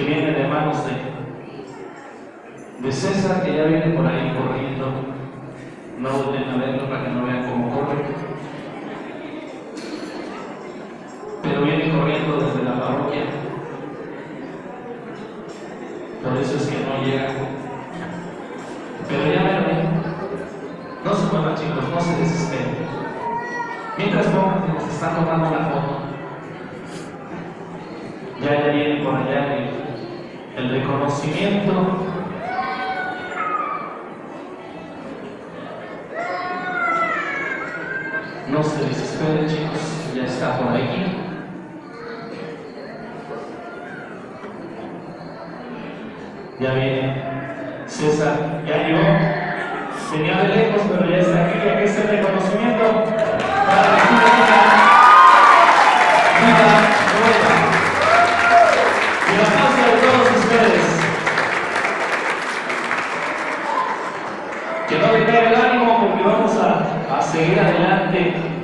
que viene de manos de César, que ya viene por ahí corriendo. No volten a verlo para que no vean cómo corre, pero viene corriendo desde la parroquia. Por eso es que no llega, pero ya verán. No se muevan, chicos, no se desesperen. Mientras pongan, nos están tomando la foto. Ya viene por allá el reconocimiento. No se desesperen, chicos, ya está por aquí. Ya viene César, ya llegó. Venía de lejos, pero ya está aquí. Aquí está el reconocimiento para la ciudad. Que no le caiga el ánimo, porque vamos a seguir adelante.